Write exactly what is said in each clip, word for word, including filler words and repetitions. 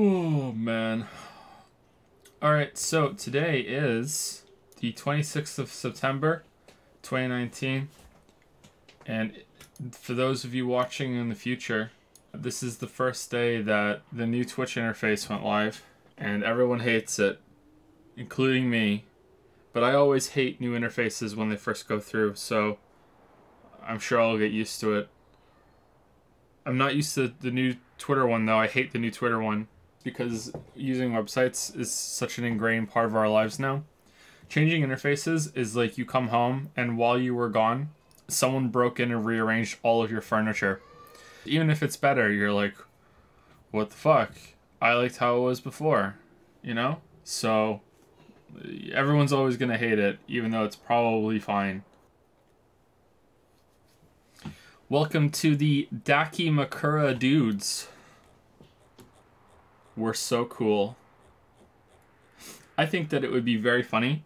Oh, man. All right, so today is the twenty-sixth of September, twenty nineteen. And for those of you watching in the future, this is the first day that the new Twitch interface went live, and everyone hates it, including me. But I always hate new interfaces when they first go through, so I'm sure I'll get used to it. I'm not used to the new Twitter one, though. I hate the new Twitter one because using websites is such an ingrained part of our lives now. Changing interfaces is like you come home, and while you were gone, someone broke in and rearranged all of your furniture. Even if it's better, you're like, what the fuck? I liked how it was before, you know? So everyone's always going to hate it, even though it's probably fine. Welcome to the Dakimakura dudes. We're so cool. I think that it would be very funny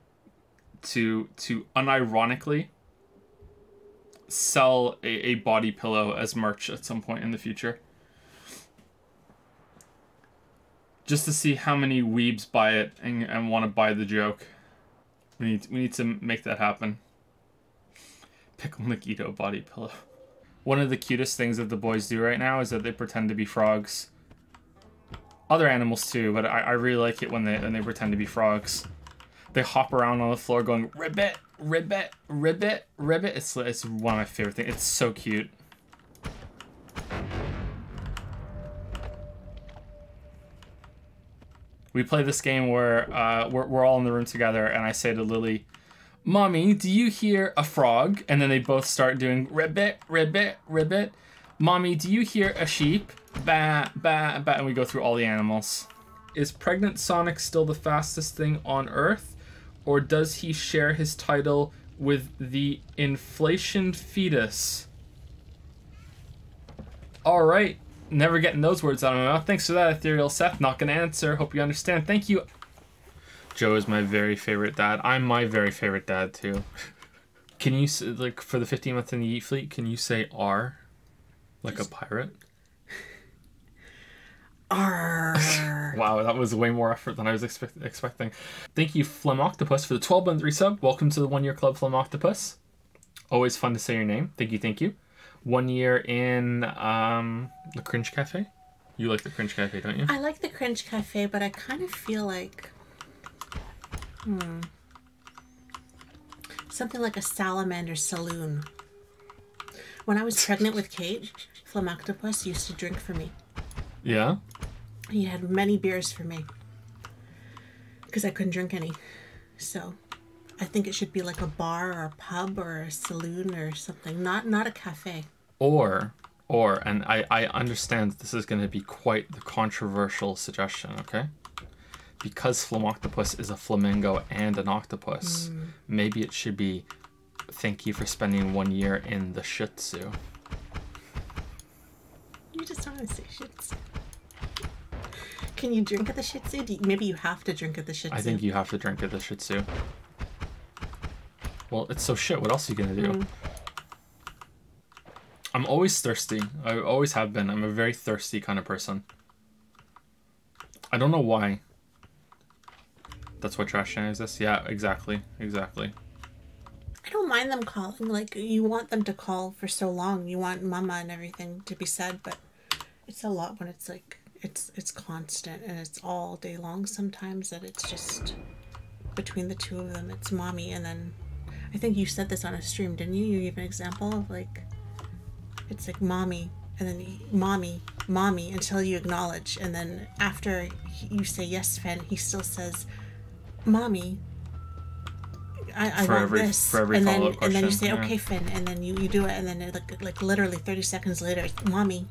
to to unironically sell a, a body pillow as merch at some point in the future. Just to see how many weebs buy it and, and want to buy the joke. We need, we need to make that happen. Pickle Nikito body pillow. One of the cutest things that the boys do right now is that they pretend to be frogs. Other animals too, but I, I really like it when they, when they pretend to be frogs. They hop around on the floor going, ribbit, ribbit, ribbit, ribbit. It's, it's one of my favorite things. It's so cute. We play this game where uh, we're, we're all in the room together, and I say to Lily, Mommy, do you hear a frog? And then they both start doing ribbit, ribbit, ribbit. Mommy, do you hear a sheep? Bah, bah, bah. And we go through all the animals. Is Pregnant Sonic still the fastest thing on Earth? Or does he share his title with the Inflation Fetus? All right. Never getting those words out of my mouth. Thanks for that, Ethereal Seth. Not gonna answer. Hope you understand. Thank you. Joe is my very favorite dad. I'm my very favorite dad too. Can you say, like, for the fifteen month in the Yeet Fleet, can you say R? Like a pirate? R. Wow, that was way more effort than I was expect expecting. Thank you, Phlegm Octopus, for the twelve month resub. Welcome to the one year club, Phlegm Octopus. Always fun to say your name. Thank you, thank you. One year in um, the Cringe Cafe. You like the Cringe Cafe, don't you? I like the Cringe Cafe, but I kind of feel like hmm, something like a salamander saloon. When I was pregnant with Kate, Phlegm Octopus used to drink for me. Yeah? He had many beers for me because I couldn't drink any. So I think it should be like a bar or a pub or a saloon or something, not not a cafe. Or, or, and I, I understand this is going to be quite the controversial suggestion, okay? Because Phlegm Octopus is a flamingo and an octopus, mm. maybe it should be, thank you for spending one year in the Shih Tzu. You just don't want to say Shih Tzu. Can you drink at the Shih Tzu? Do you, maybe you have to drink at the Shih Tzu. I think you have to drink at the Shih Tzu. Well, it's so shit. What else are you gonna do? Mm. I'm always thirsty. I always have been. I'm a very thirsty kind of person. I don't know why. That's what trash can exists. Yeah, exactly. Exactly. I don't mind them calling. Like, you want them to call for so long. You want mama and everything to be said, but it's a lot when it's like, it's, it's constant and it's all day long sometimes that it's just between the two of them. It's mommy and then I think you said this on a stream, didn't you? You gave an example of like, it's like mommy and then he, mommy, mommy until you acknowledge. And then after he, you say, yes, Fen, he still says, mommy, I, I want every, this. For every and then, question. And then you say, yeah. Okay, Fen. And then you, you do it. And then it, like, like literally thirty seconds later, it's mommy,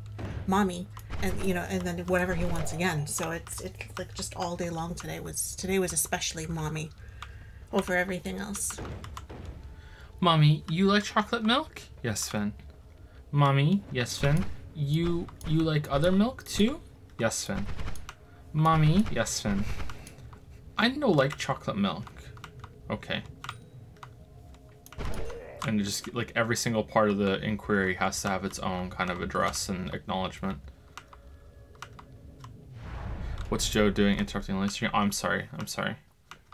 mommy. And you know, and then whatever he wants again. So it's, it's like just all day long today was, today was especially mommy over everything else. Mommy, you like chocolate milk? Yes, Fen. Mommy, yes, Fen. You you like other milk too? Yes, Fen. Mommy, yes, Fen. I no like chocolate milk. Okay. And just like every single part of the inquiry has to have its own kind of address and acknowledgement. What's Joe doing interrupting the live stream? Oh, I'm sorry. I'm sorry.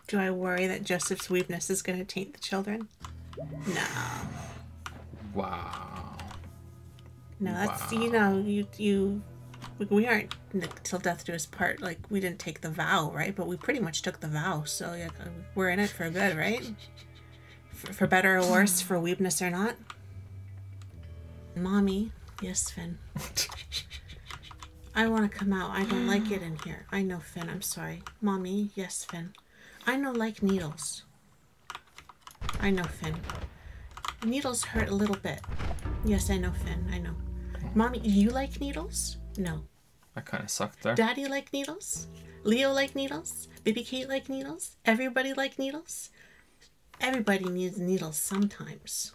Do I worry that Joseph's weakness is going to taint the children? No. Wow. No, that's, wow. you know, you, you, we aren't till death do us part. Like, we didn't take the vow, right? But we pretty much took the vow. So yeah, we're in it for good, right? For, for better or worse, for weakness or not. Mommy. Yes, Finn. I want to come out. I don't like it in here. I know, Finn. I'm sorry. Mommy. Yes, Finn. I know, like needles. I know, Finn. Needles hurt a little bit. Yes, I know, Finn. I know. Mommy, you like needles? No. I kind of sucked there. Daddy like needles? Leo like needles? Baby Kate like needles? Everybody like needles? Everybody needs needles sometimes.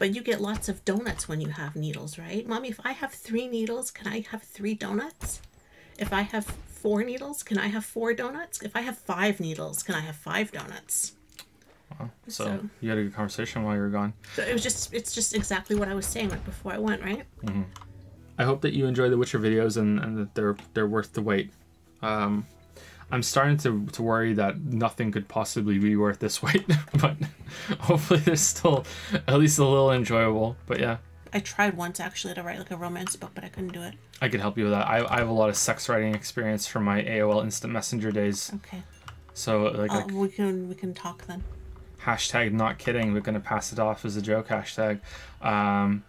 But you get lots of donuts when you have needles, right? Mommy, if I have three needles, can I have three donuts? If I have four needles, can I have four donuts? If I have five needles, can I have five donuts? Well, so, so you had a good conversation while you were gone. So it was just, it's just exactly what I was saying right before I went, right? Mm-hmm. I hope that you enjoy the Witcher videos and, and that they're they're worth the wait. Um, I'm starting to, to worry that nothing could possibly be worth this wait, but hopefully there's still at least a little enjoyable. But yeah. I tried once actually to write like a romance book, but I couldn't do it. I could help you with that. I, I have a lot of sex writing experience from my A O L Instant Messenger days. Okay. So like, uh, like we can we can talk then. Hashtag not kidding. We're gonna pass it off as a joke. Hashtag. Um,